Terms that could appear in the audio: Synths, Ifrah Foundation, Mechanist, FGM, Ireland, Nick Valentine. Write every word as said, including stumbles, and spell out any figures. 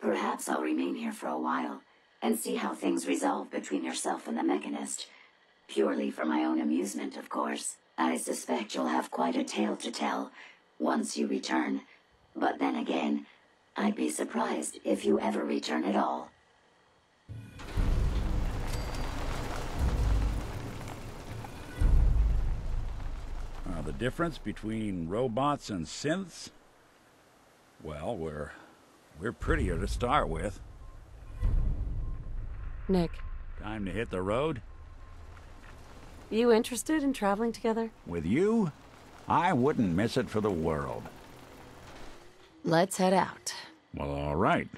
Perhaps I'll remain here for a while and see how things resolve between yourself and the Mechanist. Purely for my own amusement, of course. I suspect you'll have quite a tale to tell once you return. But then again, I'd be surprised if you ever return at all. Uh, the difference between robots and synths? Well, we're... we're prettier to start with. Nick. Time to hit the road? You interested in traveling together? With you? I wouldn't miss it for the world. Let's head out. Well, all right.